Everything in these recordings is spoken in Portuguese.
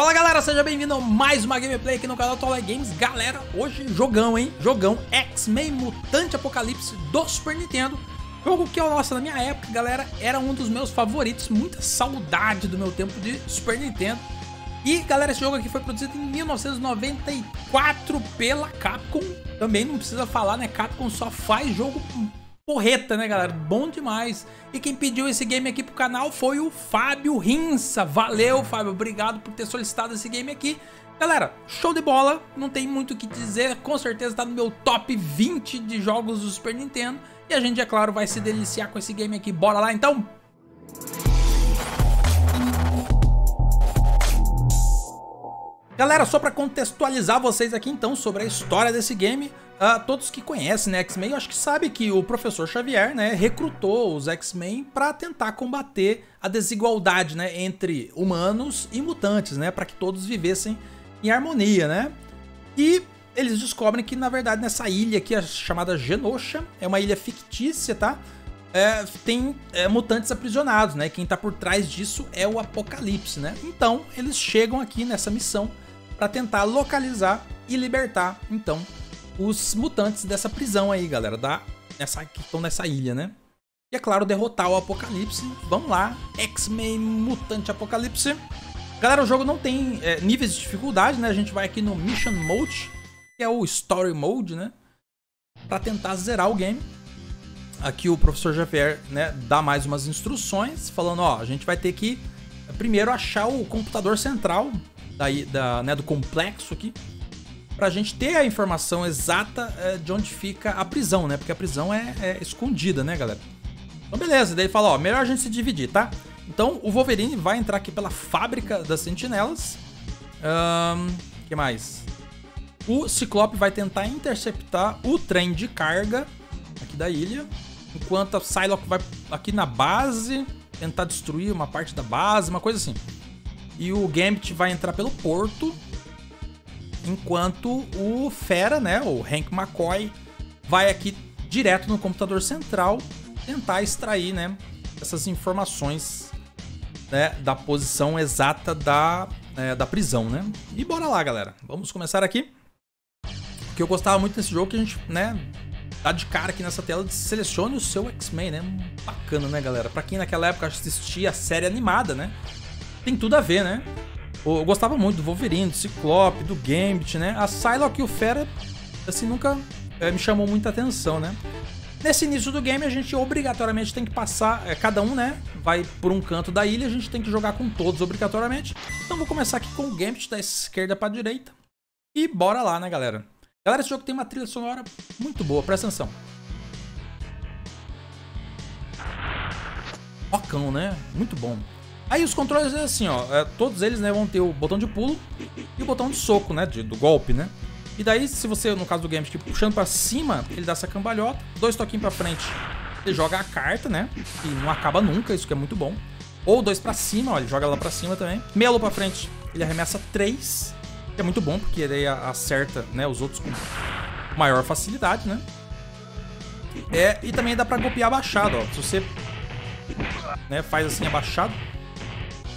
Fala galera, seja bem-vindo a mais uma gameplay aqui no canal Toloi Games. Galera, hoje jogão, hein? Jogão X-Men Mutante Apocalipse do Super Nintendo. Jogo que, nossa, na minha época, galera, era um dos meus favoritos. Muita saudade do meu tempo de Super Nintendo. E, galera, esse jogo aqui foi produzido em 1994 pela Capcom. Também não precisa falar, né? Capcom só faz jogo porreta, né, galera? Bom demais. E quem pediu esse game aqui pro canal foi o Fábio Rymsza. Valeu, Fábio. Obrigado por ter solicitado esse game aqui. Galera, show de bola. Não tem muito o que dizer. Com certeza tá no meu top 20 de jogos do Super Nintendo. E a gente, é claro, vai se deliciar com esse game aqui. Bora lá, então? Galera, só pra contextualizar vocês aqui, então, sobre a história desse game... todos que conhecem, né, X-Men, eu acho que sabe que o Professor Xavier, né, recrutou os X-Men para tentar combater a desigualdade, né, entre humanos e mutantes, né, para que todos vivessem em harmonia, né. E eles descobrem que, na verdade, nessa ilha aqui, a chamada Genosha, é uma ilha fictícia, tá? Tem mutantes aprisionados, né. Quem tá por trás disso é o Apocalipse, né. Então, eles chegam aqui nessa missão para tentar localizar e libertar, então, os mutantes dessa prisão aí, galera, que estão nessa ilha, né? E é claro, derrotar o Apocalipse. Vamos lá, X-Men Mutante Apocalipse. Galera, o jogo não tem níveis de dificuldade, né? A gente vai aqui no Mission Mode, que é o Story Mode, né? Pra tentar zerar o game. Aqui o Professor Xavier, né, dá mais umas instruções, falando, ó, a gente vai ter que primeiro achar o computador central né, do complexo aqui, pra gente ter a informação exata de onde fica a prisão, né? Porque a prisão é escondida, né, galera? Então, beleza. Daí fala, ó, melhor a gente se dividir, tá? Então, o Wolverine vai entrar aqui pela fábrica das Sentinelas. Que mais? O Ciclope vai tentar interceptar o trem de carga aqui da ilha. Enquanto a Psylocke vai aqui na base tentar destruir uma parte da base, uma coisa assim. E o Gambit vai entrar pelo porto. Enquanto o Fera, né, o Hank McCoy, vai aqui direto no computador central tentar extrair, né, essas informações, né, da posição exata da prisão, né. E bora lá, galera. Vamos começar aqui. O que eu gostava muito desse jogo é que a gente, né, dá de cara aqui nessa tela de selecione o seu X-Men, né. Bacana, né, galera? Pra quem naquela época assistia a série animada, né, tem tudo a ver, né. Eu gostava muito do Wolverine, do Ciclope, do Gambit, né? A Psylocke e o Fera, assim, nunca me chamou muita atenção, né? Nesse início do game, a gente obrigatoriamente tem que passar... cada um, né, vai por um canto da ilha, a gente tem que jogar com todos, obrigatoriamente. Então, vou começar aqui com o Gambit da esquerda pra direita. E bora lá, né, galera? Galera, esse jogo tem uma trilha sonora muito boa, presta atenção. Bocão, né? Muito bom. Aí os controles é assim, ó, todos eles, né, vão ter o botão de pulo e o botão de soco, né, do golpe, né. E daí, se você, no caso do Gambit, tipo, puxando pra cima, ele dá essa cambalhota, dois toquinhos pra frente, ele joga a carta, né, e não acaba nunca, isso que é muito bom. Ou dois pra cima, ó, ele joga lá pra cima também. Melo pra frente, ele arremessa 3, que é muito bom, porque ele acerta, né, os outros com maior facilidade, né. E também dá pra golpear abaixado, ó, se você, né, faz assim abaixado,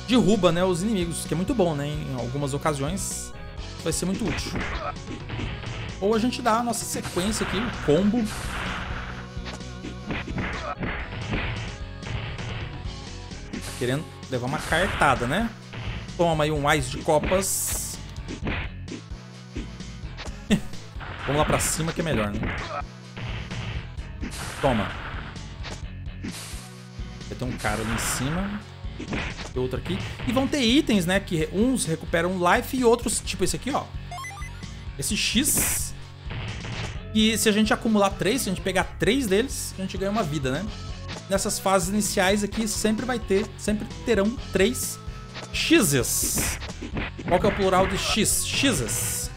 derruba, né, os inimigos, que é muito bom, né, em algumas ocasiões vai ser muito útil. Ou a gente dá a nossa sequência aqui, o combo. Querendo levar uma cartada, né? Toma aí um ás de copas. Vamos lá pra cima que é melhor, né? Toma. Vai ter um cara ali em cima. Outro aqui. E vão ter itens, né? Que uns recuperam life e outros, tipo esse aqui, ó. Esse X. E se a gente acumular 3, se a gente pegar 3 deles, a gente ganha uma vida, né? Nessas fases iniciais aqui, sempre terão 3 X's. Qual que é o plural de X? X's.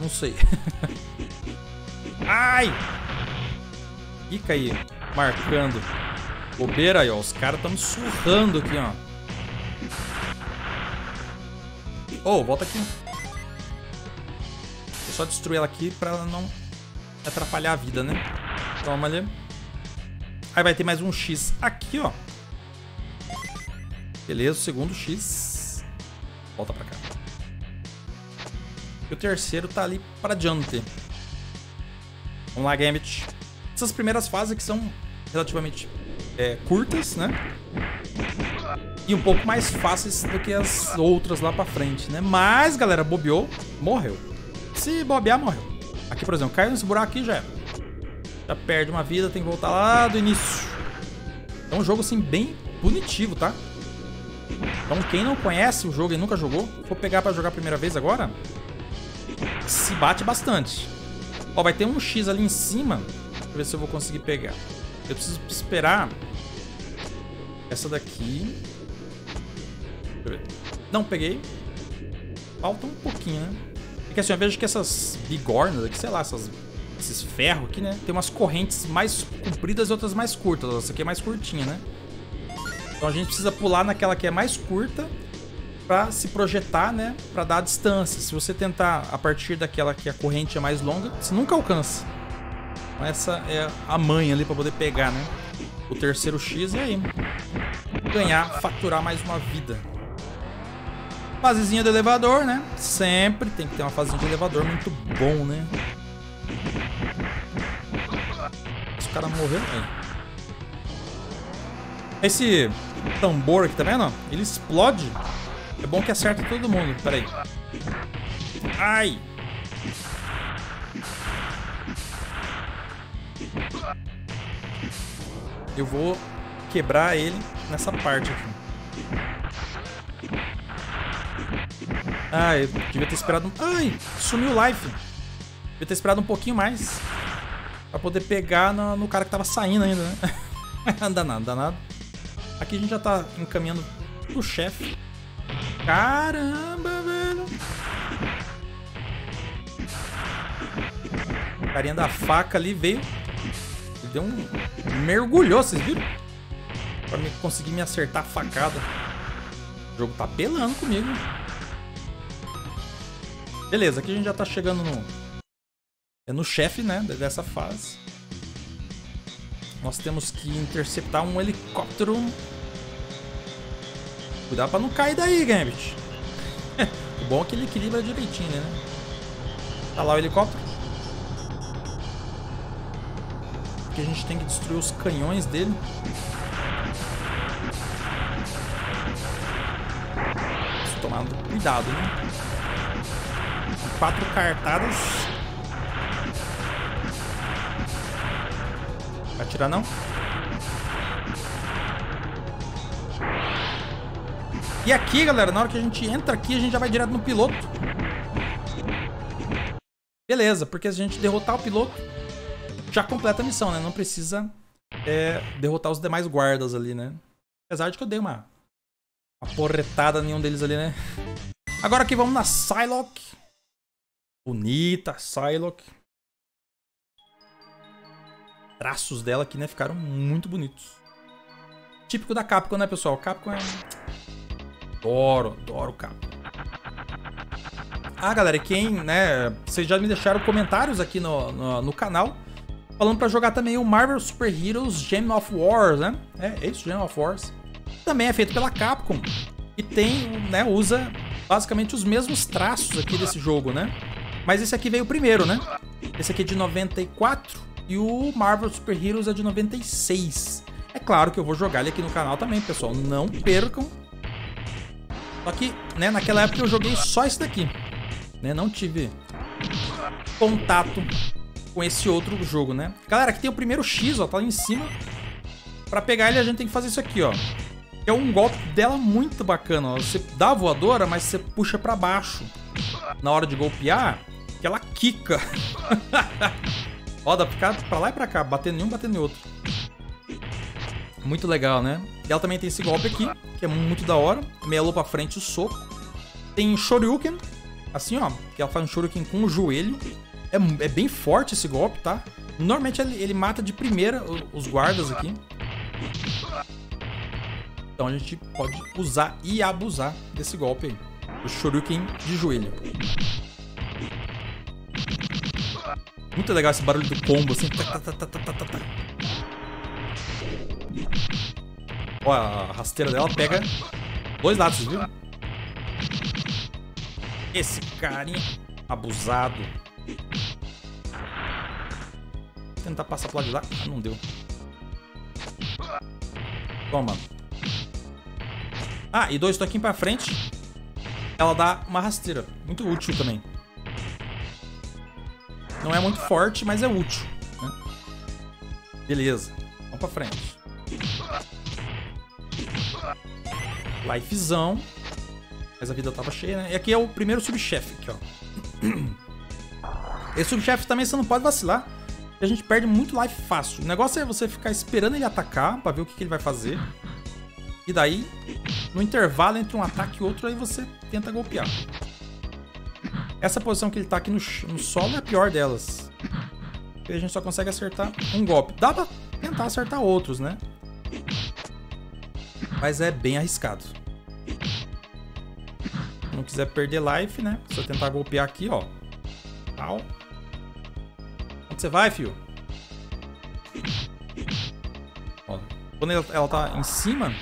Não sei. Ai! Fica aí, marcando. Bobeira aí, ó. Os caras estão me surrando aqui, ó. Oh, volta aqui. Vou só destruir ela aqui pra ela não atrapalhar a vida, né? Toma ali. Aí vai ter mais um X aqui, ó. Beleza, o segundo X. Volta pra cá. E o terceiro tá ali pra diante. Vamos lá, Gambit. Essas primeiras fases que são relativamente curtas, né? E um pouco mais fáceis do que as outras lá pra frente, né? Mas, galera, bobeou, morreu. Se bobear, morreu. Aqui, por exemplo, caiu nesse buraco aqui, já perde uma vida, tem que voltar lá do início. É um jogo, assim, bem punitivo, tá? Então, quem não conhece o jogo e nunca jogou, vou pegar pra jogar a primeira vez agora, se bate bastante. Ó, vai ter um X ali em cima, deixa eu ver se eu vou conseguir pegar. Eu preciso esperar essa daqui. Não peguei. Falta um pouquinho, né? É que assim, eu vejo que essas bigornas aqui, sei lá, esses ferros aqui, né? Tem umas correntes mais compridas e outras mais curtas. Essa aqui é mais curtinha, né? Então a gente precisa pular naquela que é mais curta pra se projetar, né? Pra dar a distância. Se você tentar a partir daquela que a corrente é mais longa, você nunca alcança. Então essa é a manha ali pra poder pegar, né? O terceiro X é aí. Ganhar, faturar mais uma vida. Fasezinha do elevador, né? Sempre tem que ter uma fasezinha de elevador. Muito bom, né? Os caras morreram aí. Esse tambor aqui, tá vendo? Ele explode. É bom que acerta todo mundo. Pera aí. Ai! Eu vou quebrar ele nessa parte aqui. Ah, eu devia ter esperado um... Ai, sumiu o life. Devia ter esperado um pouquinho mais pra poder pegar no cara que tava saindo ainda, né? Danado, danado. Aqui a gente já tá encaminhando pro chefe. Caramba, velho. O carinha da faca ali veio. Ele deu um... mergulhou, vocês viram? Pra conseguir me acertar a facada. O jogo tá pelando comigo. Beleza, aqui a gente já tá chegando no chefe, né, dessa fase. Nós temos que interceptar um helicóptero. Cuidado pra não cair daí, Gambit. O bom é que ele equilibra direitinho, né? Tá lá o helicóptero. Aqui a gente tem que destruir os canhões dele. Preciso tomar cuidado, né? 4 cartadas. Vai atirar, não? E aqui, galera, na hora que a gente entra aqui, a gente já vai direto no piloto. Beleza, porque se a gente derrotar o piloto, já completa a missão, né? Não precisa derrotar os demais guardas ali, né? Apesar de que eu dei uma porretada nenhum deles ali, né? Agora aqui vamos na Psylocke. Bonita, Psylocke. Traços dela aqui, né? Ficaram muito bonitos. Típico da Capcom, né, pessoal? Capcom é... Adoro Capcom. Ah, galera, quem, né... Vocês já me deixaram comentários aqui no canal. Falando pra jogar também o Marvel Super Heroes Gem of Wars, né? É isso, Gem of Wars. Também é feito pela Capcom. E tem, né, usa basicamente os mesmos traços aqui desse jogo, né? Mas esse aqui veio primeiro, né? Esse aqui é de 94 e o Marvel Super Heroes é de 96. É claro que eu vou jogar ele aqui no canal também, pessoal. Não percam. Só que, né, naquela época eu joguei só esse daqui. Né? Não tive contato com esse outro jogo, né? Galera, aqui tem o primeiro X, ó. Tá lá em cima. Pra pegar ele, a gente tem que fazer isso aqui, ó. É um golpe dela muito bacana, ó. Você dá a voadora, mas você puxa pra baixo. Na hora de golpear... que ela quica. Ó, dá pra ficar pra lá e pra cá. Batendo em um, batendo em outro. Muito legal, né? E ela também tem esse golpe aqui, que é muito da hora. Melou pra frente o soco. Tem Shoryuken. Assim, ó. Que ela faz um Shoryuken com o joelho. É bem forte esse golpe, tá? Normalmente ele mata de primeira os guardas aqui. Então a gente pode usar e abusar desse golpe aí. O Shoryuken de joelho. Muito legal esse barulho do combo, assim. Ó, a rasteira dela pega dois lados, viu? Esse carinha abusado. Vou tentar passar pro lado de lá. Ah, não deu. Toma. Ah, e dois toquinhos pra frente. Ela dá uma rasteira. Muito útil também. Não é muito forte, mas é útil, né? Beleza. Vamos pra frente. Lifezão. Mas a vida tava cheia, né? E aqui é o primeiro subchefe aqui, ó. Esse subchefe também você não pode vacilar. A gente perde muito life fácil. O negócio é você ficar esperando ele atacar pra ver o que ele vai fazer. E daí, no intervalo entre um ataque e outro, aí você tenta golpear. Essa posição que ele tá aqui no solo é a pior delas. Porque a gente só consegue acertar um golpe. Dá pra tentar acertar outros, né? Mas é bem arriscado. Se não quiser perder life, né? Só tentar golpear aqui, ó. Tal. Onde você vai, fio? Ó. Quando ela tá em cima...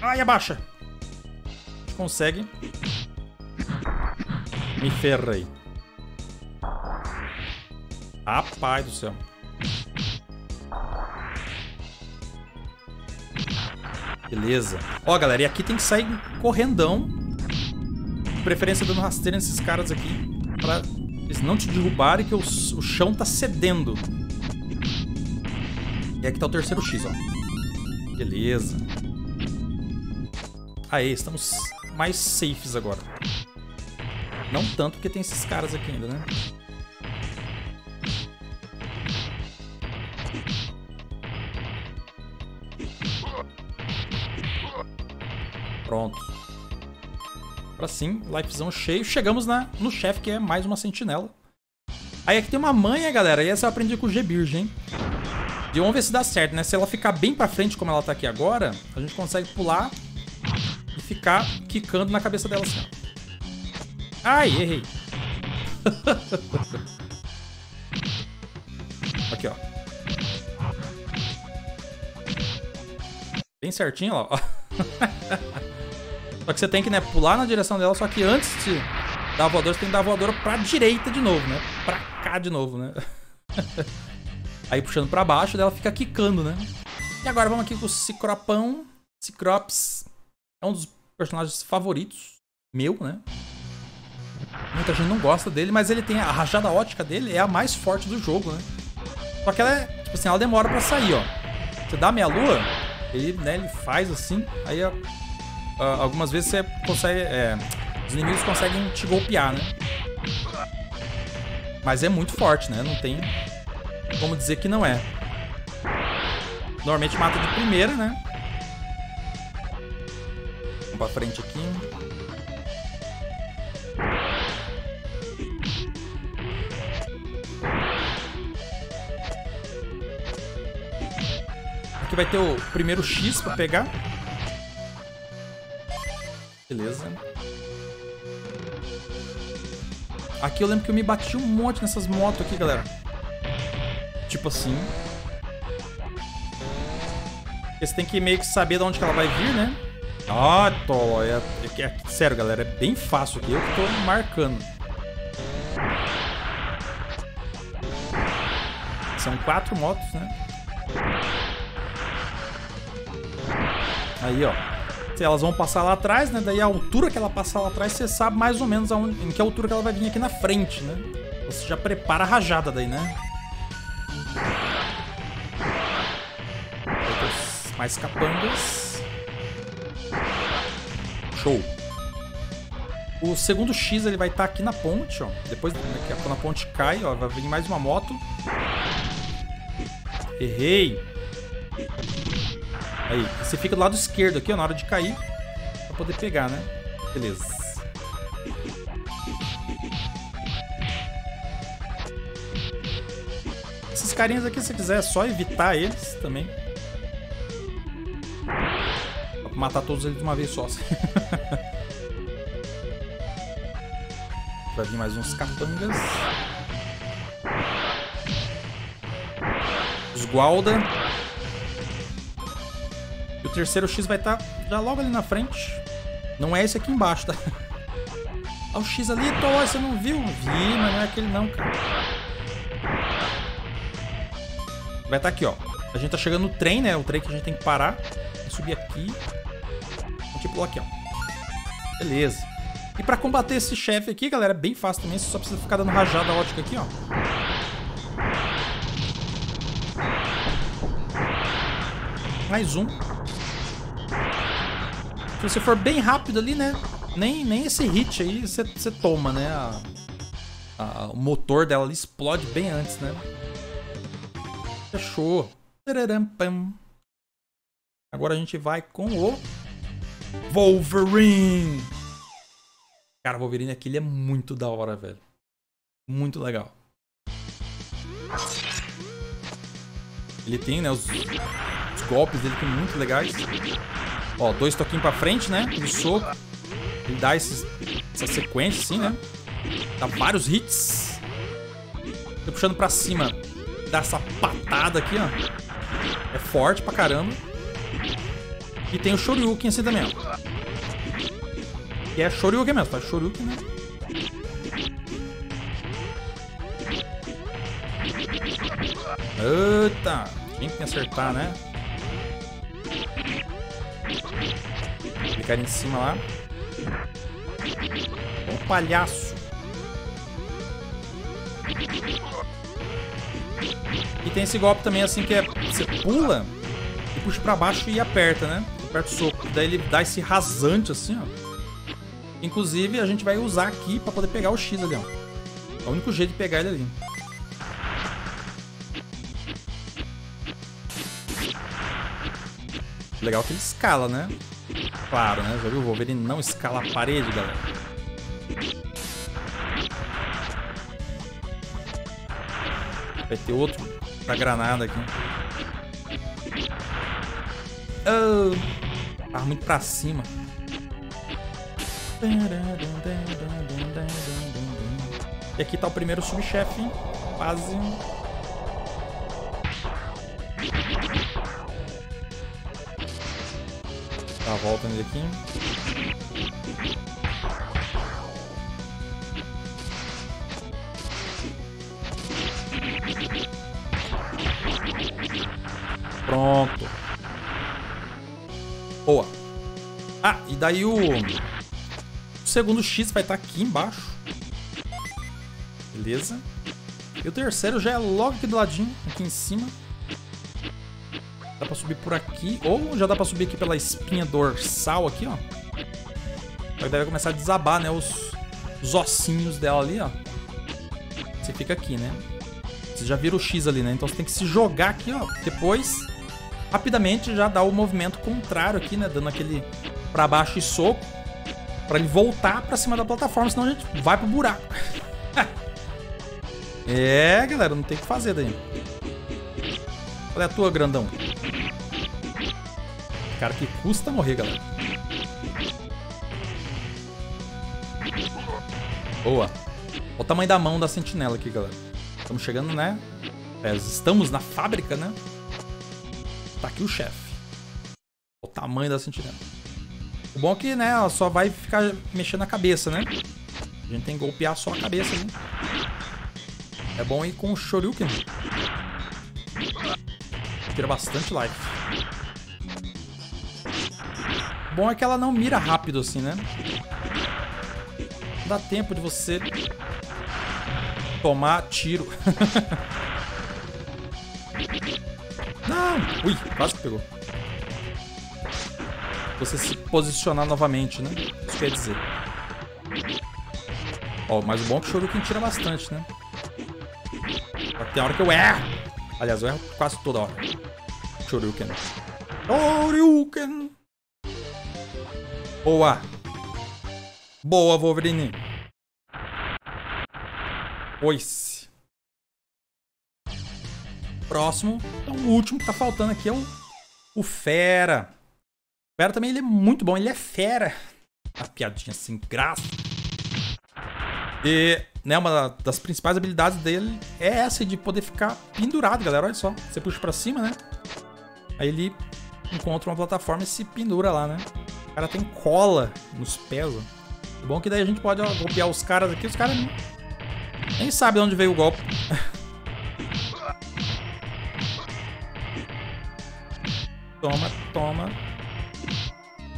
Ai, abaixa! A gente consegue. Me ferrei. Rapaz do céu. Beleza. Ó, galera, e aqui tem que sair correndão. De preferência dando rasteira nesses caras aqui. Pra eles não te derrubarem, que o chão tá cedendo. E aqui tá o terceiro X, ó. Beleza. Aê, estamos mais safes agora. Não tanto, porque tem esses caras aqui ainda, né? Pronto. Agora sim, lifezão cheio. Chegamos no chefe, que é mais uma sentinela. Aí aqui tem uma manha, galera. E essa eu aprendi com o G-Birge, hein? E vamos ver se dá certo, né? Se ela ficar bem pra frente, como ela tá aqui agora, a gente consegue pular e ficar quicando na cabeça dela assim. Ai, errei. Aqui, ó. Bem certinho, ó. Só que você tem que, né, pular na direção dela. Só que antes de dar a voadora, você tem que dar a voadora pra direita de novo, né? Pra cá de novo, né? Aí puxando pra baixo, ela fica quicando, né? E agora vamos aqui com o Ciclopão. Ciclopes é um dos personagens favoritos meu, né? Muita gente não gosta dele, mas ele tem a rajada ótica dele, é a mais forte do jogo, né? Só que ela é, tipo assim, ela demora pra sair, ó. Você dá meia lua, ele, né, ele faz assim, aí algumas vezes você consegue, os inimigos conseguem te golpear, né? Mas é muito forte, né? Não tem como dizer que não é. Normalmente mata de primeira, né? Vamos pra frente aqui. Aqui vai ter o primeiro X pra pegar. Beleza. Aqui eu lembro que eu me bati um monte nessas motos aqui, galera. Tipo assim. Você tem que meio que saber de onde que ela vai vir, né? Ah, tô. Sério, galera, é bem fácil aqui. Eu que tô marcando. São 4 motos, né? Aí, ó. Se elas vão passar lá atrás, né? Daí a altura que ela passar lá atrás, você sabe mais ou menos aonde, em que altura que ela vai vir aqui na frente, né? Você já prepara a rajada daí, né? Mais capangas. Show. O segundo X, ele vai estar aqui na ponte, ó. Depois, quando a ponte cai, ó, vai vir mais uma moto. Errei. Aí, você fica do lado esquerdo aqui, ó, na hora de cair, pra poder pegar, né? Beleza. Esses carinhas aqui, se quiser, é só evitar eles também. Pra matar todos eles de uma vez só. Vai vir mais uns capangas. Os gualda. O terceiro X vai estar já logo ali na frente. Não é esse aqui embaixo, tá? Olha o X ali, Toloi, você não viu? Vi, mas não é aquele não, cara. Vai estar aqui, ó. A gente tá chegando no trem, né? O trem que a gente tem que parar. Vou subir aqui. Tipo, aqui, ó. Beleza. E pra combater esse chefe aqui, galera, é bem fácil também. Você só precisa ficar dando rajada ótica aqui, ó. Mais um. Se você for bem rápido ali, né? Nem esse hit aí você toma, né? O motor dela ali explode bem antes, né? Fechou. Agora a gente vai com o Wolverine. Cara, o Wolverine aqui, ele é muito da hora, velho. Muito legal. Ele tem, né, os golpes dele que são muito legais. Ó, dois toquinhos pra frente, né? Ele soca. Ele dá essa sequência assim, né? Dá vários hits. Tô puxando pra cima. Dá essa patada aqui, ó. É forte pra caramba. E tem o Shoryuken assim também, ó. Que é Shoryuken mesmo, tá? Shoryuken, né? Eita! Tinha que acertar, né? Clicar em cima lá. É um palhaço. E tem esse golpe também assim que é... Você pula e puxa pra baixo e aperta, né? Aperta o soco. Daí ele dá esse rasante assim, ó. Inclusive, a gente vai usar aqui pra poder pegar o X ali, ó. É o único jeito de pegar ele ali. Legal que ele escala, né? Claro, né? Já viu? O Wolverine não escala a parede, galera. Vai ter outro pra granada aqui. Oh, tá muito pra cima. E aqui tá o primeiro subchefe, hein? Quase. Dá a volta nele aqui. Pronto. Boa. Ah, e daí o... O segundo X vai estar aqui embaixo. Beleza. E o terceiro já é logo aqui do ladinho, aqui em cima. Dá pra subir por aqui. Ou já dá pra subir aqui pela espinha dorsal aqui, ó. Aí deve começar a desabar, né? Os ossinhos dela ali, ó. Você fica aqui, né? Você já vira o X ali, né? Então você tem que se jogar aqui, ó. Depois, rapidamente, já dá o movimento contrário aqui, né? Dando aquele pra baixo e soco. Pra ele voltar pra cima da plataforma, senão a gente vai pro buraco. É, galera, não tem o que fazer daí. Qual é a tua, grandão? Cara, que custa morrer, galera. Boa. Olha o tamanho da mão da sentinela aqui, galera. Estamos chegando, né? Estamos na fábrica, né? Tá aqui o chefe. Olha o tamanho da sentinela. O bom é que, né, ela só vai ficar mexendo a cabeça, né? A gente tem que golpear só a cabeça, né? É bom ir com o Shoryuken. Tira bastante life. O bom é que ela não mira rápido assim, né? Não dá tempo de você tomar tiro. Não! Ui, quase que pegou. Você se posicionar novamente, né? Isso quer dizer. Ó, mas o bom é que o Shoryuken tira bastante, né? Até a hora que eu erro. Aliás, eu erro quase toda hora. Shoryuken. Shoryuken! Boa! Boa, Wolverine! Oice! Próximo. Então, o último que tá faltando aqui é o Fera. O Fera também, ele é muito bom, ele é fera. Uma piadinha sem graça. E, né, uma das principais habilidades dele é essa de poder ficar pendurado, galera. Olha só, você puxa pra cima, né? Aí ele encontra uma plataforma e se pendura lá, né? O cara tem cola nos pés, ó. O bom é que daí a gente pode, ó, golpear os caras aqui. Os caras nem sabem de onde veio o golpe. Toma, toma.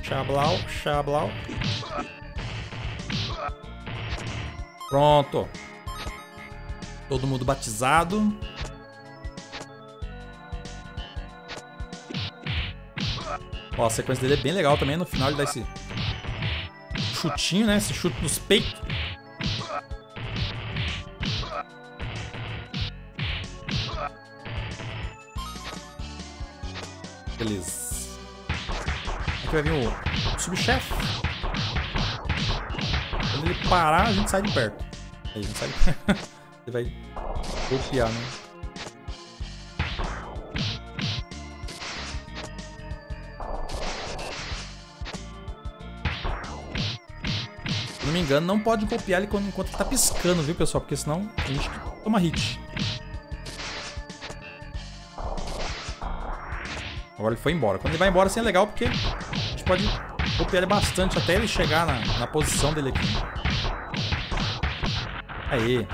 Xablau, xablau. Pronto. Todo mundo batizado. Ó, a sequência dele é bem legal também. No final ele dá esse chutinho, né? Esse chute nos peitos. Beleza. Aqui vai vir o subchefe. Quando ele parar, a gente sai de perto. Aí a gente sai de perto. Ele vai golpear, né? Se não me engano, não pode golpear ele enquanto ele tá piscando, viu, pessoal? Porque senão a gente toma hit. Agora ele foi embora. Quando ele vai embora, assim é legal, porque a gente pode golpear ele bastante até ele chegar na posição dele aqui. Aí.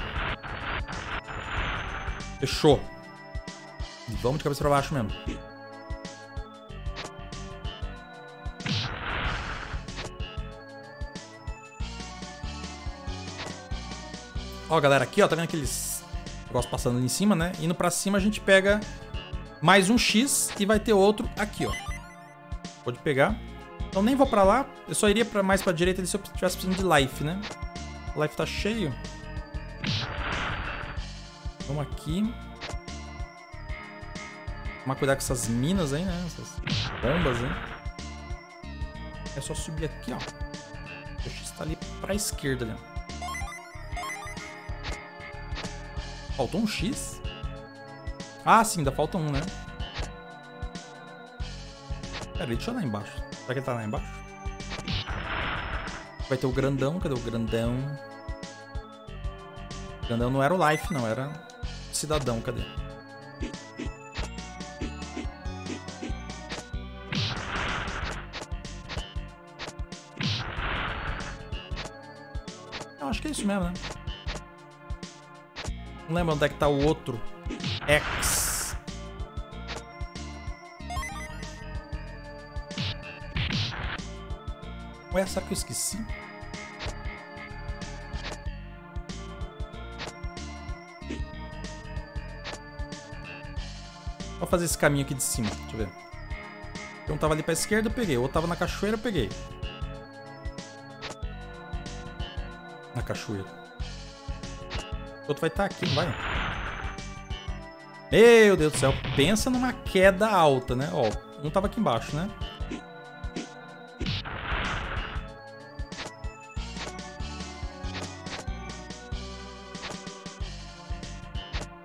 Fechou. E vamos de cabeça pra baixo mesmo. Ó, galera, aqui, ó, tá vendo aqueles negócios passando ali em cima, né? Indo pra cima, a gente pega mais um X e vai ter outro aqui, ó. Pode pegar. Então nem vou pra lá. Eu só iria mais pra direita ali se eu tivesse precisando de life, né? O life tá cheio. Vamos aqui. Vamos cuidar com essas minas aí, né? Essas bombas, né? É só subir aqui, ó. O X tá ali pra esquerda, né? Faltou um X. Ah, sim, ainda falta um, né? Peraí, deixa eu ir lá embaixo. Será que ele tá lá embaixo? Vai ter o grandão. Cadê o grandão? O grandão não era o life, não. Era o cidadão. Cadê? Eu acho que é isso mesmo, né? Não lembro onde é que tá o outro X. Essa que eu esqueci. Vou fazer esse caminho aqui de cima. Deixa eu ver. Um tava ali pra esquerda, eu peguei. O outro tava na cachoeira, eu peguei. Na cachoeira. O outro vai estar aqui, não vai? Meu Deus do céu. Pensa numa queda alta, né? Ó, um tava aqui embaixo, né?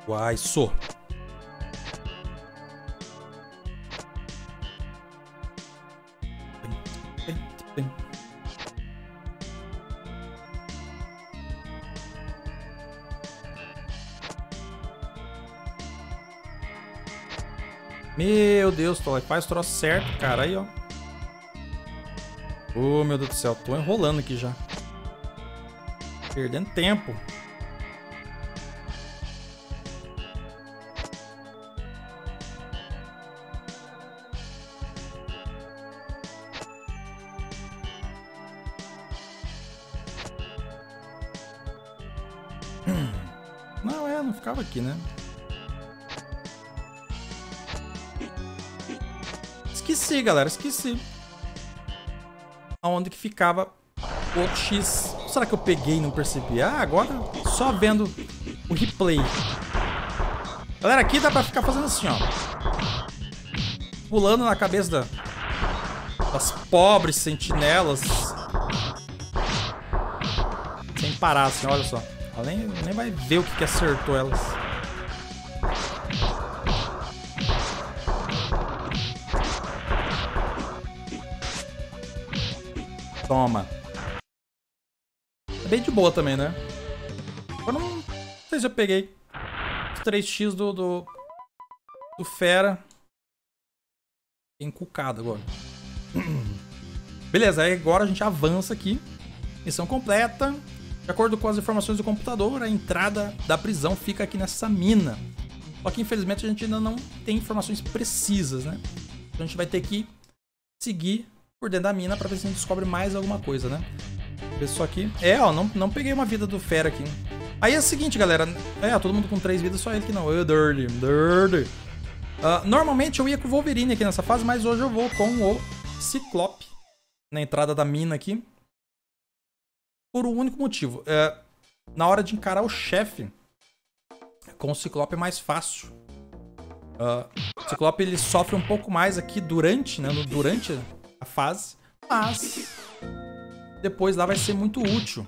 Uai, sou. Meu Deus, Toloi, faz o troço certo, cara. Aí, ó. Oh, meu Deus do céu, tô enrolando aqui já. Perdendo tempo. Aqui, né? Esqueci, galera, esqueci aonde que ficava o outro X. Será que eu peguei e não percebi? Ah, agora só vendo o replay. Galera, aqui dá pra ficar fazendo assim, ó. Pulando na cabeça das pobres sentinelas. Sem parar, assim, olha só. Ela nem vai ver o que acertou elas. Toma. É bem de boa também, né? Eu não sei se eu peguei os 3x do Fera. encucado agora. Beleza, aí agora a gente avança aqui. Missão completa. De acordo com as informações do computador, a entrada da prisão fica aqui nessa mina. Só que infelizmente a gente ainda não tem informações precisas, né? Então a gente vai ter que seguir por dentro da mina pra ver se a gente descobre mais alguma coisa, né? Ver só aqui. É, ó, não peguei uma vida do Fera aqui. Aí é o seguinte, galera. É, todo mundo com 3 vidas, só ele que não. Eu, Dirty. Normalmente eu ia com o Wolverine aqui nessa fase, mas hoje eu vou com o Ciclope na entrada da mina aqui. Por um único motivo. Na hora de encarar o chefe, com o Ciclope é mais fácil. O Ciclope ele sofre um pouco mais aqui durante, né? Durante a fase. Mas depois lá vai ser muito útil.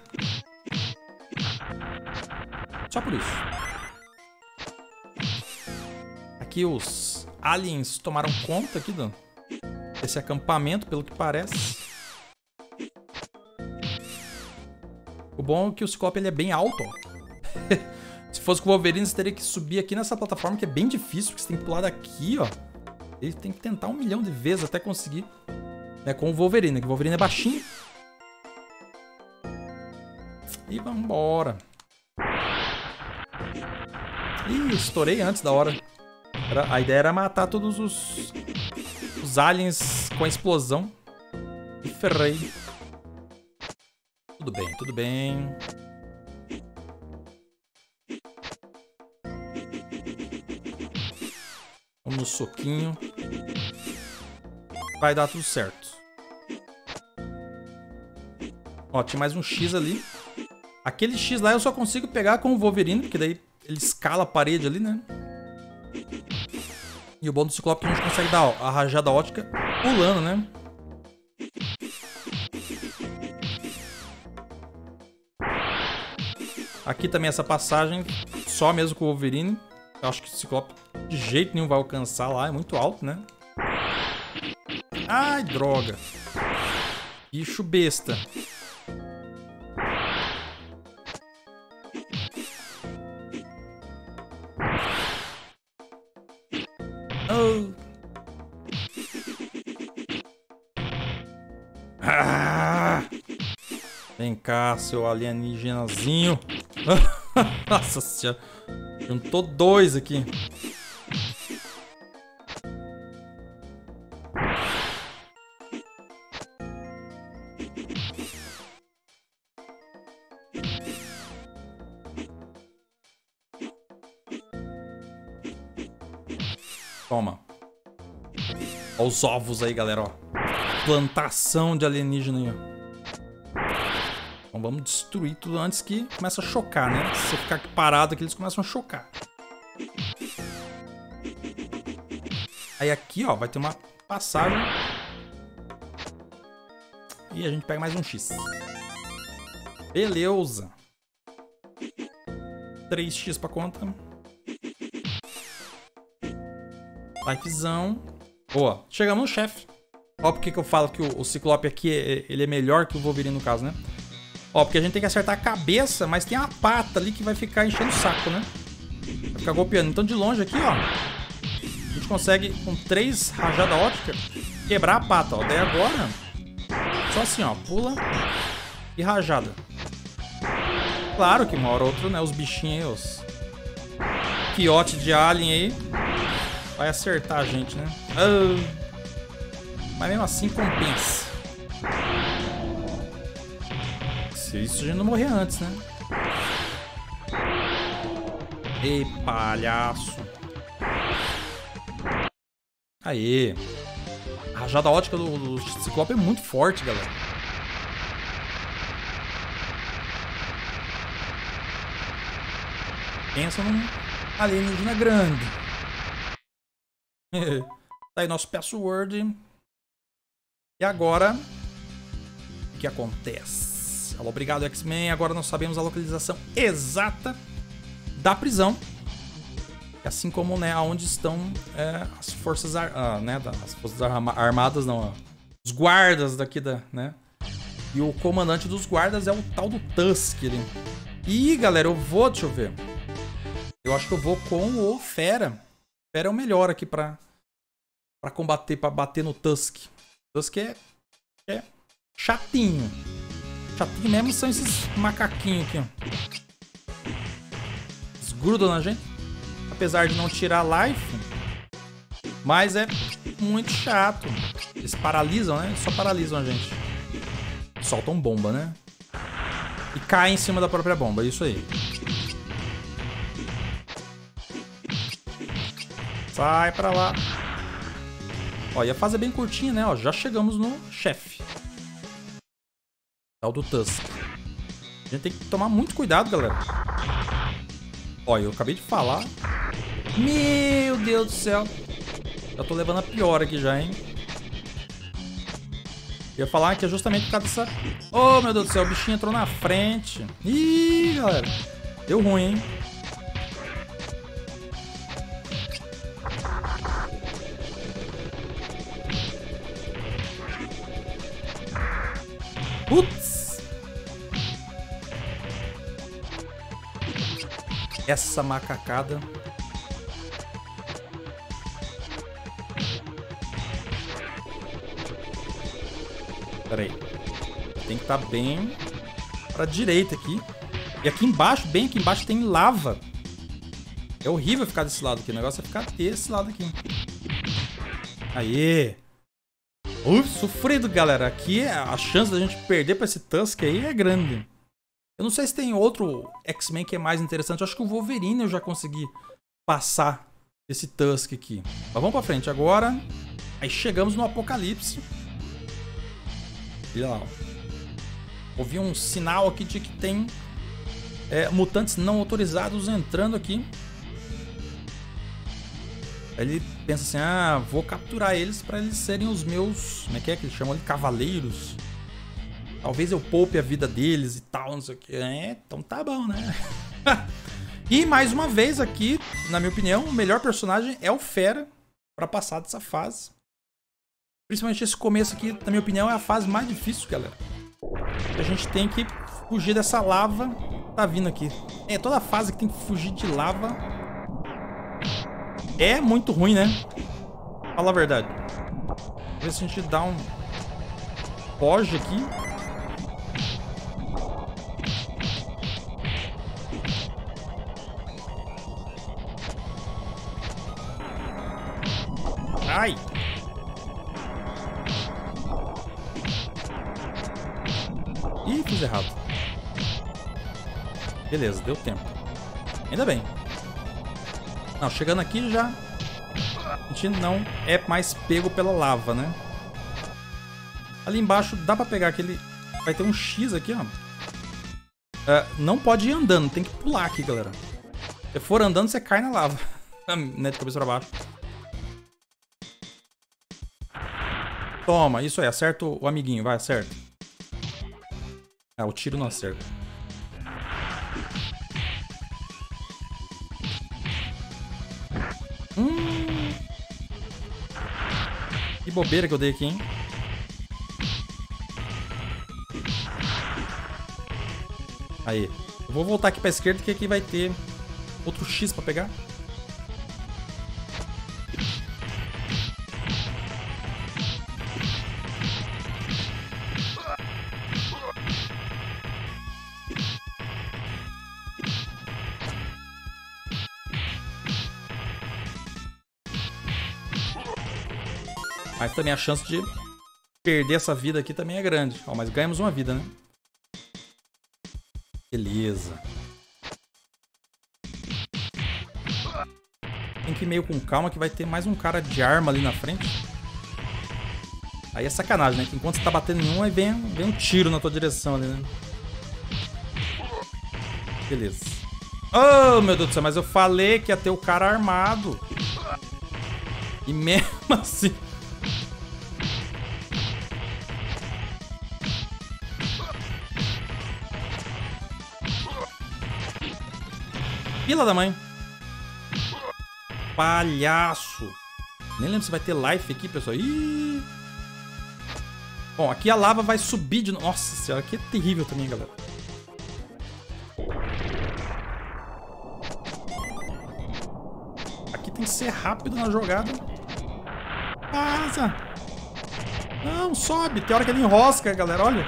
Só por isso. Aqui os aliens tomaram conta aqui desse acampamento, pelo que parece. O bom é que o Ciclope ele é bem alto, ó. Se fosse com o Wolverine, você teria que subir aqui nessa plataforma, que é bem difícil, porque você tem que pular daqui, ó. Ele tem que tentar 1 milhão de vezes até conseguir, né, com o Wolverine, que o Wolverine é baixinho. E vambora. Ih, estourei antes da hora. A ideia era matar todos os aliens com a explosão. E ferrei. Tudo bem, tudo bem. Vamos no soquinho. Vai dar tudo certo. Ó, tinha mais um X ali. Aquele X lá eu só consigo pegar com o Wolverine, porque daí ele escala a parede ali, né? E o bom do Ciclope é que a gente consegue dar a rajada ótica pulando, né? Aqui também essa passagem, só mesmo com o Wolverine. Eu acho que o Ciclope de jeito nenhum vai alcançar lá, é muito alto, né? Ai, droga. Bicho besta. Oh. Ah. Vem cá, seu alienígenazinho. Nossa senhora. Juntou 2 aqui. Toma. Olha os ovos aí, galera, ó. Plantação de alienígena aí, ó. Então vamos destruir tudo antes que comece a chocar, né? Se você ficar aqui parado aqui, eles começam a chocar. Aí aqui, ó, vai ter uma passagem. E a gente pega mais um X. Beleza. 3 X pra conta. Lifezão. Boa. Chegamos no chefe. Ó, porque que eu falo que o Ciclope aqui ele é melhor que o Wolverine, no caso, né? Ó, porque a gente tem que acertar a cabeça, mas tem a pata ali que vai ficar enchendo o saco, né? Vai ficar golpeando. Então, de longe aqui, ó, a gente consegue, com 3 rajadas ópticas, quebrar a pata, ó. Daí agora, só assim, ó. Pula e rajada. Claro que uma hora ou outra, né? Os bichinhos aí, os quiotes de alien aí. Vai acertar a gente, né? Oh. Mas mesmo assim compensa. Se isso a gente não morrer antes, né? Ei, palhaço. Aê. A rajada ótica do Ciclope é muito forte, galera. Pensa num alienígena grande. Tá aí nosso password. E agora, o que acontece? Alô, obrigado, X-Men. Agora nós sabemos a localização exata da prisão. Assim como, né, onde estão as forças, né, as forças armadas, não, os guardas daqui da, né? E o comandante dos guardas é o tal do Tusk. Ele. E galera, deixa eu ver. Eu acho que eu vou com o Fera. Fera é o melhor aqui pra pra combater, pra bater no Tusk. Tusk é chatinho. Chatinho mesmo são esses macaquinhos aqui, ó. Desgrudam na gente. Apesar de não tirar life, mas é muito chato. Eles paralisam, né? Só paralisam a gente. Soltam bomba, né? E caem em cima da própria bomba, é isso aí. Sai pra lá. Ó, e a fase é bem curtinha, né? Ó, já chegamos no chefe. É o do Tusk. A gente tem que tomar muito cuidado, galera. Ó, eu acabei de falar. Meu Deus do céu. Já tô levando a pior aqui já, hein? Eu ia falar que é justamente por causa dessa... Oh, meu Deus do céu, o bichinho entrou na frente. Ih, galera. Deu ruim, hein? Putz! Essa macacada. Pera aí. Tem que estar bem pra direita aqui. E aqui embaixo, bem aqui embaixo, tem lava. É horrível ficar desse lado aqui. O negócio é ficar desse lado aqui. Aê! Sofrido, galera. Aqui a chance da gente perder pra esse Tusk aí é grande. Eu não sei se tem outro X-Men que é mais interessante. Eu acho que o Wolverine eu já consegui passar esse Tusk aqui. Mas vamos pra frente agora. Aí chegamos no Apocalipse. Olha lá, ó. Ouvi um sinal aqui de que tem mutantes não autorizados entrando aqui. Ele pensa assim, ah, vou capturar eles para eles serem os meus... Como é que eles chamam ali? Cavaleiros. Talvez eu poupe a vida deles e tal, não sei o que. É, então tá bom, né? E mais uma vez aqui, na minha opinião, o melhor personagem é o Fera para passar dessa fase. Principalmente esse começo aqui, na minha opinião, é a fase mais difícil, galera. A gente tem que fugir dessa lava que tá vindo aqui. É, toda fase que tem que fugir de lava... É muito ruim, né? Fala a verdade. Vamos ver se a gente dá um... Foge aqui. Ai! Ih, fiz errado. Beleza, deu tempo. Ainda bem. Não, chegando aqui já, a gente não é mais pego pela lava, né? Ali embaixo dá pra pegar aquele... Vai ter um X aqui, ó. Não pode ir andando, tem que pular aqui, galera. Se for andando, você cai na lava. Né, de cabeça pra baixo. Toma, isso aí, acerta o amiguinho, vai, acerta. Ah, o tiro não acerta. Que bobeira que eu dei aqui, hein? Aí. Eu vou voltar aqui pra esquerda que aqui vai ter outro X pra pegar. Mas também a chance de perder essa vida aqui também é grande. Ó, mas ganhamos uma vida, né? Beleza. Tem que ir meio com calma que vai ter mais um cara de arma ali na frente. Aí é sacanagem, né? Que enquanto você tá batendo em um, aí vem um tiro na tua direção ali, né? Beleza. Oh, meu Deus do céu, mas eu falei que ia ter o cara armado. E mesmo assim... Fila da mãe. Palhaço. Nem lembro se vai ter life aqui, pessoal. Ih. Bom, aqui a lava vai subir de... Nossa senhora, aqui é terrível também, galera. Aqui tem que ser rápido na jogada. Vaza! Não, sobe! Tem hora que ele enrosca, galera, olha!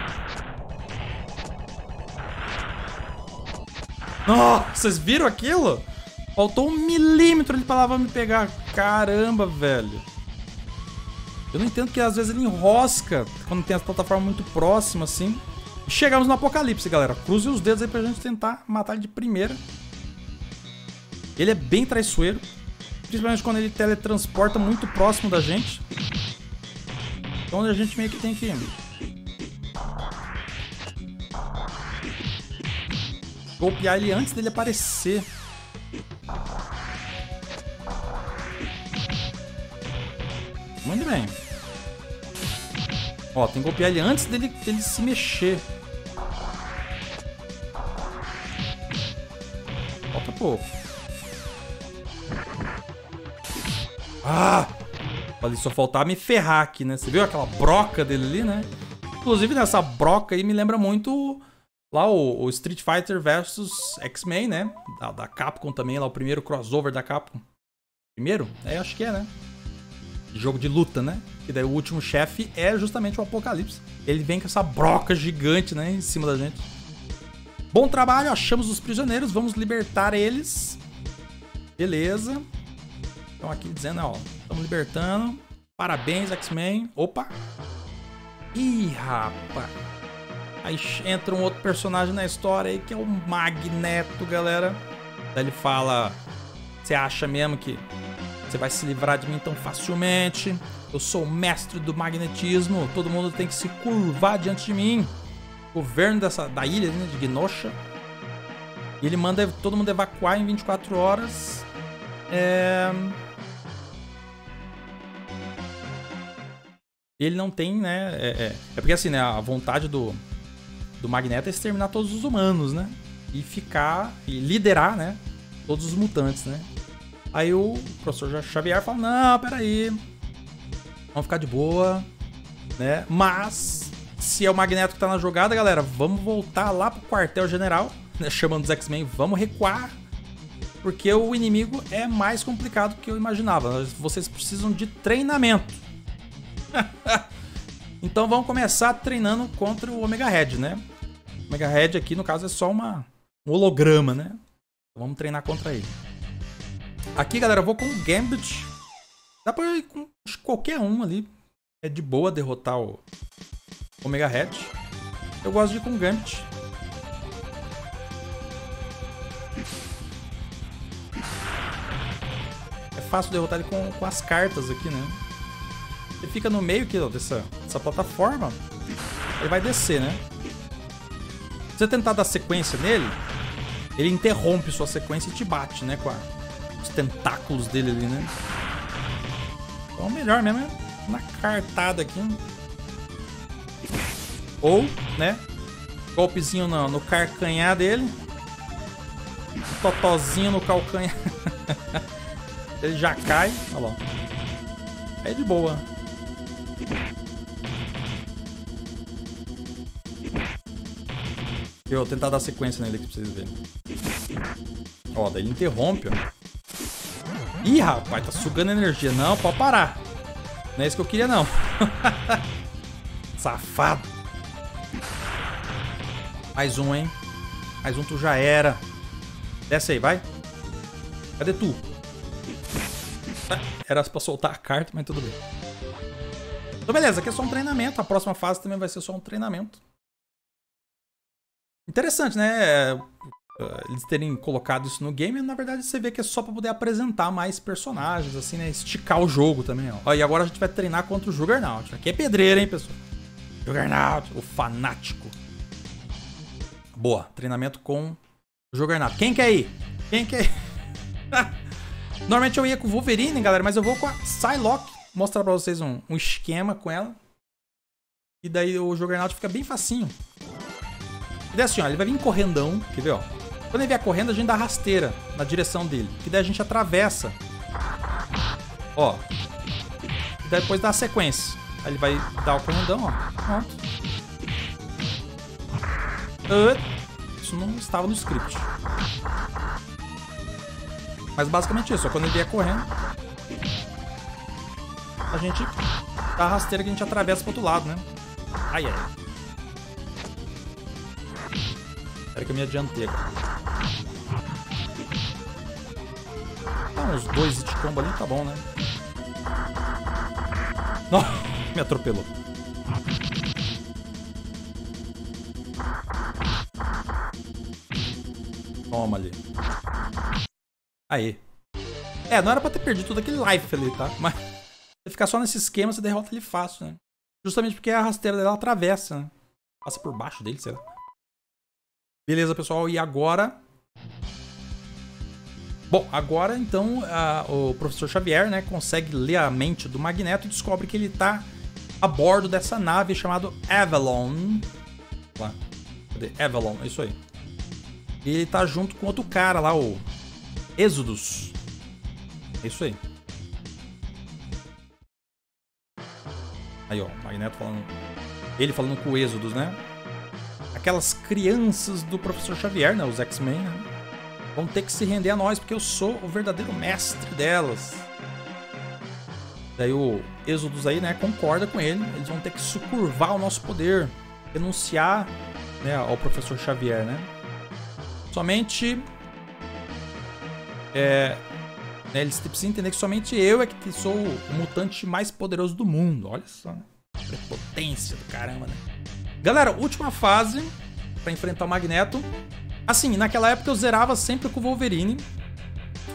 Nossa, vocês viram aquilo? Faltou 1 milímetro ali pra lá me pegar. Caramba, velho! Eu não entendo que às vezes ele enrosca quando tem as plataformas muito próximas, assim. Chegamos no Apocalipse, galera. Cruzem os dedos aí pra gente tentar matar ele de primeira. Ele é bem traiçoeiro, principalmente quando ele teletransporta muito próximo da gente. Então a gente meio que tem que... golpear ele antes dele aparecer. Muito bem. Ó, tem que golpear ele antes dele se mexer. Falta pouco. Ah! Ali só faltava me ferrar aqui, né? Você viu aquela broca dele ali, né? Inclusive, nessa broca aí me lembra muito lá o Street Fighter versus X-Men, né? Da Capcom também, lá o primeiro crossover da Capcom. Primeiro? É, acho que é, né? Jogo de luta, né? E daí o último chefe é justamente o Apocalipse. Ele vem com essa broca gigante, né? Em cima da gente. Bom trabalho, achamos os prisioneiros. Vamos libertar eles. Beleza. Estão aqui dizendo, ó, estamos libertando. Parabéns, X-Men. Opa. Ih, rapaz. Aí entra um outro personagem na história aí, que é o Magneto, galera. Daí ele fala, você acha mesmo que você vai se livrar de mim tão facilmente? Eu sou o mestre do magnetismo. Todo mundo tem que se curvar diante de mim. Governo da ilha, né, de Genosha. E ele manda todo mundo evacuar em 24 horas. Ele não tem, né? É porque assim, né? A vontade do Magneto é exterminar todos os humanos, né? E liderar, né? Todos os mutantes, né? Aí o professor Xavier fala, não, peraí, vamos ficar de boa, né? Mas, se é o Magneto que tá na jogada, galera, vamos voltar lá pro quartel general, né? Chamando os X-Men, vamos recuar. Porque o inimigo é mais complicado do que eu imaginava. Vocês precisam de treinamento. Então vamos começar treinando contra o Omega Red, né? O Omega Red aqui, no caso, é só um holograma, né? Então vamos treinar contra ele. Aqui, galera, eu vou com o Gambit. Dá pra ir com qualquer um ali. É de boa derrotar o Omega Red. Eu gosto de ir com o Gambit. Fácil derrotar ele com as cartas aqui, né? Ele fica no meio aqui, ó, dessa plataforma. Ele vai descer, né? Se você tentar dar sequência nele, ele interrompe sua sequência e te bate, né? Com os tentáculos dele ali, né? Então o melhor mesmo é na cartada aqui. Ou, né? Golpezinho no carcanhar dele. Totozinho no calcanhar. Ele já cai, olha lá. É de boa. Eu vou tentar dar sequência nele aqui pra vocês verem. Ó, daí ele interrompe, ó. Ih, rapaz, tá sugando energia. Não, pode parar. Não é isso que eu queria, não. Safado. Mais um, hein. Mais um, tu já era. Desce aí, vai. Cadê tu? Era pra soltar a carta, mas tudo bem. Então beleza, aqui é só um treinamento. A próxima fase também vai ser só um treinamento. Interessante, né? Eles terem colocado isso no game. Na verdade você vê que é só pra poder apresentar mais personagens, assim, né? Esticar o jogo também, ó. E agora a gente vai treinar contra o Juggernaut. Aqui é pedreira, hein, pessoal? Juggernaut, o fanático. Boa, treinamento com o Juggernaut. Quem quer ir? Quem quer ir? Normalmente eu ia com o Wolverine, galera, mas eu vou com a Psylocke. Mostrar pra vocês um esquema com ela. E daí o Juggernaut fica bem facinho. E daí assim, ó, ele vai vir correndão. Quer ver, ó? Quando ele vier correndo, a gente dá rasteira na direção dele. E daí a gente atravessa. Ó. E daí depois dá a sequência. Aí ele vai dar o correndão, ó. Pronto. Isso não estava no script. Mas basicamente isso, ó, quando ele vier correndo. a gente dá a rasteira que a gente atravessa pro outro lado, né? Ai, ai. Espera que eu me adiantei, cara. Dá uns 2 hit combo ali, tá bom, né? Nossa, me atropelou. Toma ali. Aí. É, não era pra ter perdido todo aquele life ali, tá? Mas se ficar só nesse esquema, você derrota ele fácil, né? Justamente porque a rasteira dela atravessa, né? Passa por baixo dele, sei lá. Beleza, pessoal. E agora... Bom, agora, então, o Professor Xavier, né, consegue ler a mente do Magneto e descobre que ele tá a bordo dessa nave chamada Avalon. Lá. Cadê? Avalon. É isso aí. E ele tá junto com outro cara lá, o Exodus. É isso aí. Aí, ó, o Magneto falando... Ele falando com o Exodus, né? Aquelas crianças do Professor Xavier, né? Os X-Men, né? Vão ter que se render a nós, porque eu sou o verdadeiro mestre delas. Daí o Exodus aí, né? Concorda com ele. Eles vão ter que sucurvar o nosso poder. Renunciar, né, ao Professor Xavier, né? Somente... Né, eles precisam entender que somente eu é que sou o mutante mais poderoso do mundo. Olha só, né? Prepotência do caramba, né? Galera, última fase pra enfrentar o Magneto. Assim, naquela época eu zerava sempre com o Wolverine.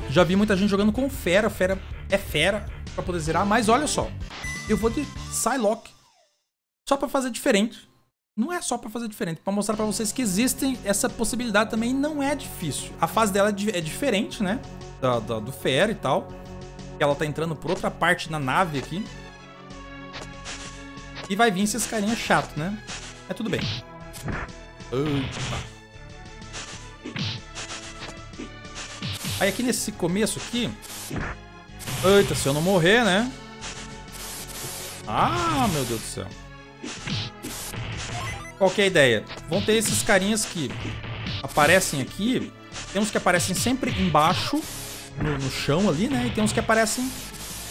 Já vi muita gente jogando com o Fera. Fera é fera pra poder zerar. Mas olha só, eu vou de Psylocke. Só pra fazer diferente. Não é só pra fazer diferente, pra mostrar pra vocês que existem essa possibilidade também, não é difícil. A fase dela é diferente, né? Do Fera e tal. Ela tá entrando por outra parte na nave aqui. E vai vir esses carinhas chatos, né? Mas tudo bem. Aí aqui nesse começo aqui... Eita, se eu não morrer, né? Ah, meu Deus do céu. Qual que é a ideia? Vão ter esses carinhas que aparecem aqui. Tem uns que aparecem sempre embaixo, no chão ali, né? E tem uns que aparecem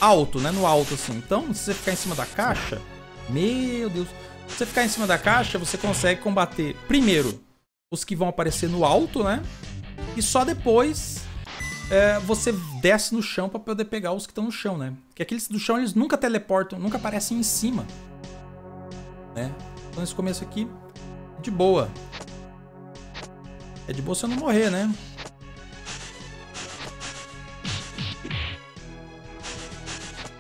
alto, né? No alto, assim. Então, se você ficar em cima da caixa... Meu Deus! Se você ficar em cima da caixa, você consegue combater, primeiro, os que vão aparecer no alto, né? E só depois você desce no chão pra poder pegar os que estão no chão, né? Porque aqueles do chão, eles nunca teleportam, nunca aparecem em cima, né? Então esse começo aqui é de boa. É de boa se eu não morrer, né?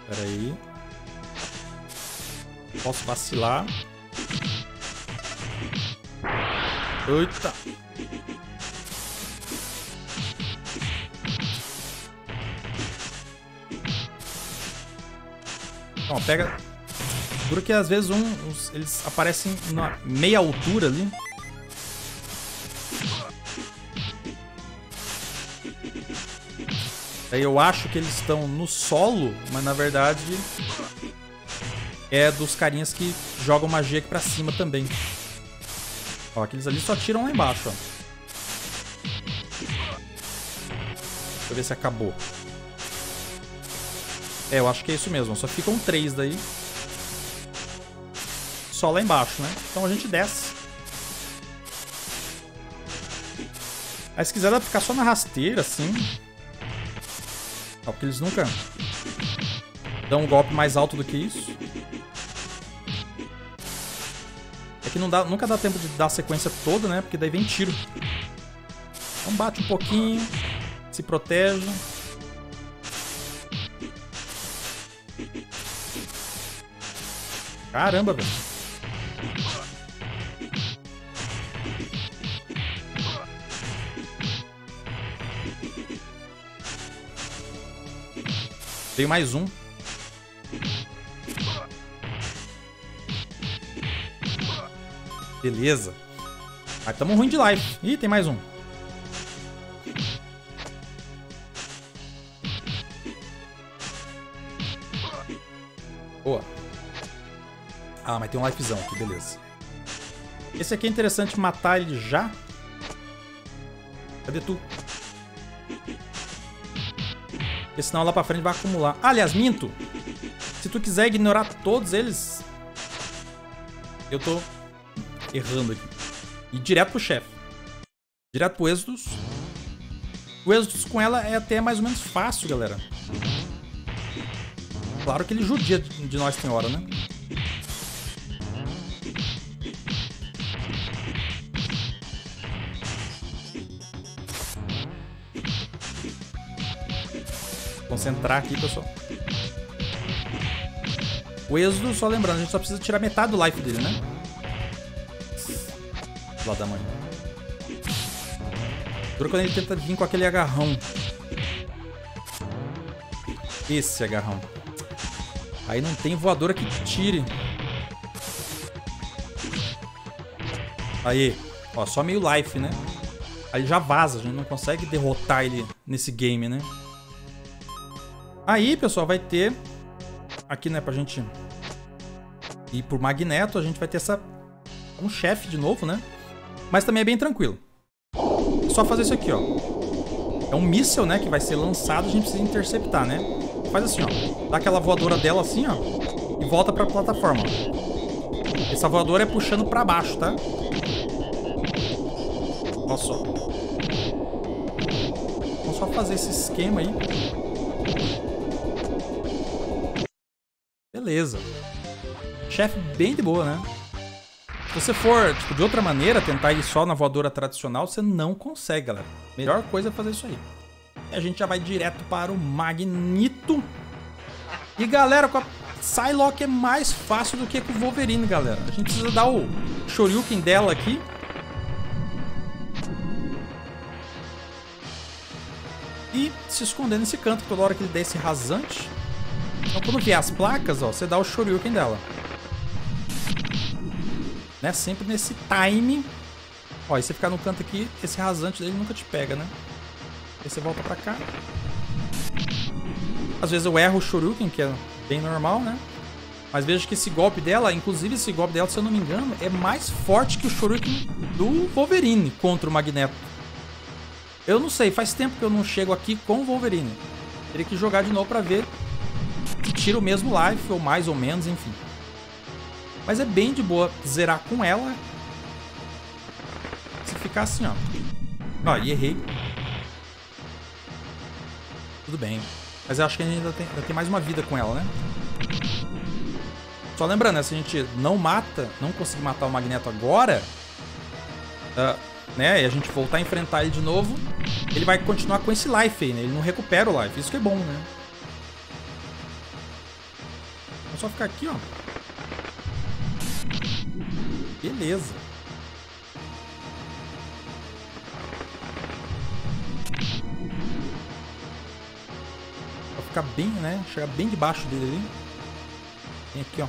Pera aí. Posso vacilar. Eita. Ó, pega... Duro que às vezes eles aparecem na meia altura ali. Aí eu acho que eles estão no solo, mas na verdade é dos carinhas que jogam magia aqui pra cima também. Ó, aqueles ali só tiram lá embaixo, ó. Deixa eu ver se acabou. É, eu acho que é isso mesmo. Só ficam 3 daí. Só lá embaixo, né? Então a gente desce. Aí se quiser dá pra ficar só na rasteira, assim. Ó, porque eles nunca dão um golpe mais alto do que isso. É que não dá, nunca dá tempo de dar a sequência toda, né? Porque daí vem tiro. Então bate um pouquinho, se protege. Caramba, velho. Veio mais um. Beleza. Mas tamo ruim de life. Ih, tem mais um. Boa. Ah, mas tem um lifezão aqui, beleza. Esse aqui é interessante matar ele já. Cadê tu? Porque senão lá pra frente vai acumular. Ah, aliás, minto. Se tu quiser ignorar todos eles... Eu tô errando aqui. E direto pro chefe. Direto pro Exodus. O Exodus com ela é até mais ou menos fácil, galera. Claro que ele judia de nós tem hora, né? Concentrar aqui, pessoal. O Exodus, só lembrando, a gente só precisa tirar metade do life dele, né? Lá da mãe. Dura quando ele tenta vir com aquele agarrão. Esse agarrão. Aí não tem voadora que tire. Aí. Ó, só meio life, né? Aí já vaza. A gente não consegue derrotar ele nesse game, né? Aí, pessoal, vai ter... Aqui, né, pra gente ir por Magneto, a gente vai ter essa... Um chefe de novo, né? Mas também é bem tranquilo. É só fazer isso aqui, ó. É um míssel, né, que vai ser lançado, a gente precisa interceptar, né? Faz assim, ó. Dá aquela voadora dela assim, ó. E volta pra plataforma. Essa voadora é puxando pra baixo, tá? Olha só. Vamos só fazer esse esquema aí. Beleza. Chefe bem de boa, né? Se você for, tipo, de outra maneira, tentar ir só na voadora tradicional, você não consegue, galera. Melhor coisa é fazer isso aí. A gente já vai direto para o Magneto. E, galera, com a Psylocke é mais fácil do que com o Wolverine, galera. A gente precisa dar o Shoryuken dela aqui. E se esconder nesse canto, toda hora que ele der esse rasante. Então, quando vier as placas, ó, você dá o Shoryuken dela. Né? Sempre nesse time. Ó, e você ficar no canto aqui, esse rasante dele nunca te pega, né? Aí você volta pra cá. Às vezes eu erro o Shoryuken, que é bem normal, né? Mas vejo que esse golpe dela, inclusive esse golpe dela, se eu não me engano, é mais forte que o Shoryuken do Wolverine contra o Magneto. Eu não sei, faz tempo que eu não chego aqui com o Wolverine. Teria que jogar de novo pra ver se tira o mesmo life, ou mais ou menos, enfim. Mas é bem de boa zerar com ela. Se ficar assim, ó. Ó, e errei. Tudo bem. Mas eu acho que a gente ainda tem mais uma vida com ela, né? Só lembrando, né? Se a gente não mata, não conseguir matar o Magneto agora, né? E a gente voltar a enfrentar ele de novo, ele vai continuar com esse life aí, né? Ele não recupera o life. Isso que é bom, né? É só ficar aqui, ó. Beleza. Ficar bem, né? Chegar bem debaixo dele ali. Vem aqui, ó.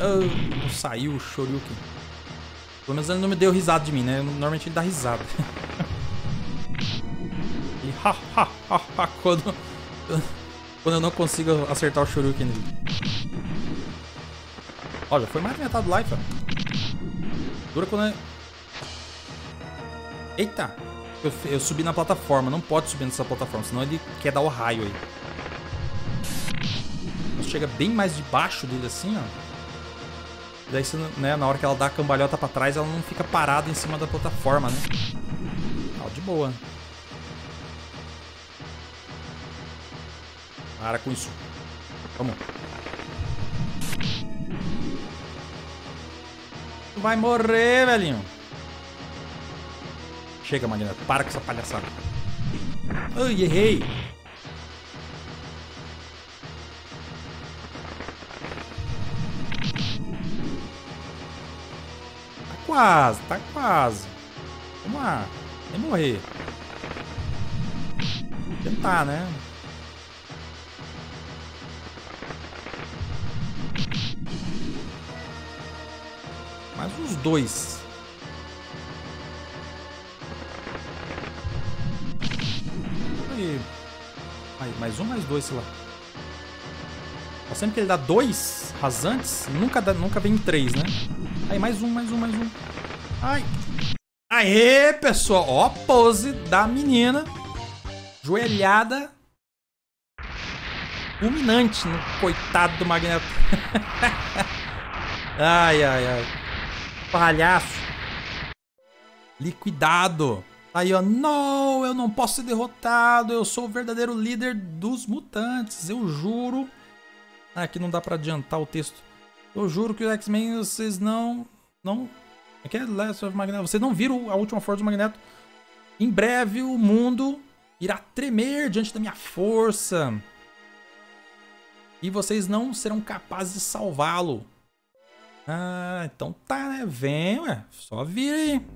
Oh, não saiu o Shoryuken. Pelo menos ele não me deu risada de mim, né? Normalmente ele dá risada. E ha, quando eu não consigo acertar o Shoryuken nele. Ó, já foi mais da metade do life, ó. Dura quando é... Eita! Eu subi na plataforma, não pode subir nessa plataforma, senão ele quer dar o raio aí. Você chega bem mais debaixo dele assim, ó. Daí você, né, na hora que ela dá a cambalhota pra trás, ela não fica parada em cima da plataforma, né? Ó, de boa. Para com isso. Vamos. Tu vai morrer, velhinho. Chega, Magneto. Para com essa palhaçada. Ai, errei. Tá quase, tá quase. Vamos lá. Tem que morrer. Tentar, né? Mais uns dois. Mais um, mais dois, sei lá. Sempre que ele dá dois rasantes, nunca vem em três, né? Aí, mais um, mais um, mais um. Ai. Aê, pessoal. Ó a pose da menina. Joelhada. fulminante no coitado do Magneto. Ai, ai, ai. Palhaço. Liquidado. Aí, ó. Não, eu não posso ser derrotado. Eu sou o verdadeiro líder dos mutantes. Eu juro. Ah, aqui não dá pra adiantar o texto. Eu juro que o X-Men, vocês não... Aqui é Last of Magneto. Vocês não viram a última força do Magneto. Em breve, o mundo irá tremer diante da minha força. E vocês não serão capazes de salvá-lo. Ah, então tá, né? Vem, ué. Só vir aí.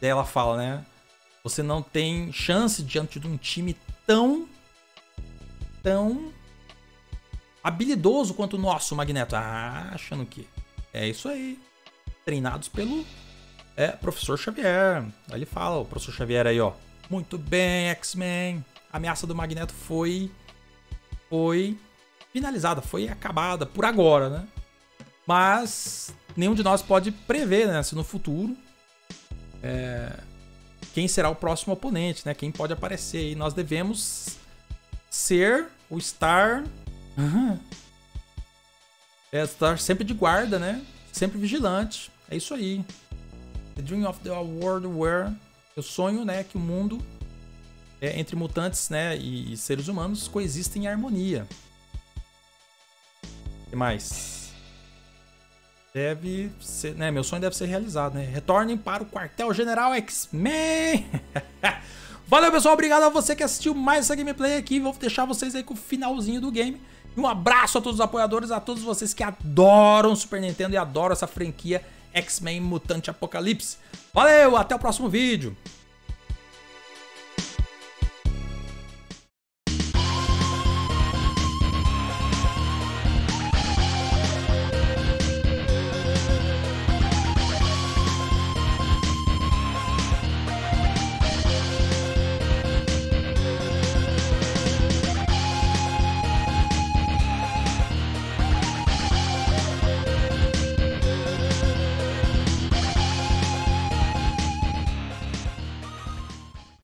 Daí ela fala, né? Você não tem chance diante de um time tão habilidoso quanto o nosso, Magneto. Ah, achando que é isso aí. Treinados pelo Professor Xavier. Aí ele fala, o Professor Xavier aí, ó. Muito bem, X-Men. A ameaça do Magneto foi finalizada, foi acabada por agora, né? Mas nenhum de nós pode prever, né? Se no futuro quem será o próximo oponente, né? Quem pode aparecer. E nós devemos ser ou estar... Uhum. Estar sempre de guarda, né? Sempre vigilante. É isso aí. The dream of the world where... Eu sonho, né, que o mundo entre mutantes, né, e seres humanos coexistem em harmonia. O que mais? Deve ser, né? Meu sonho deve ser realizado, né? Retornem para o quartel-general X-Men! Valeu, pessoal! Obrigado a você que assistiu mais essa gameplay aqui. Vou deixar vocês aí com o finalzinho do game. E um abraço a todos os apoiadores, a todos vocês que adoram Super Nintendo e adoram essa franquia X-Men Mutante Apocalipse. Valeu, até o próximo vídeo!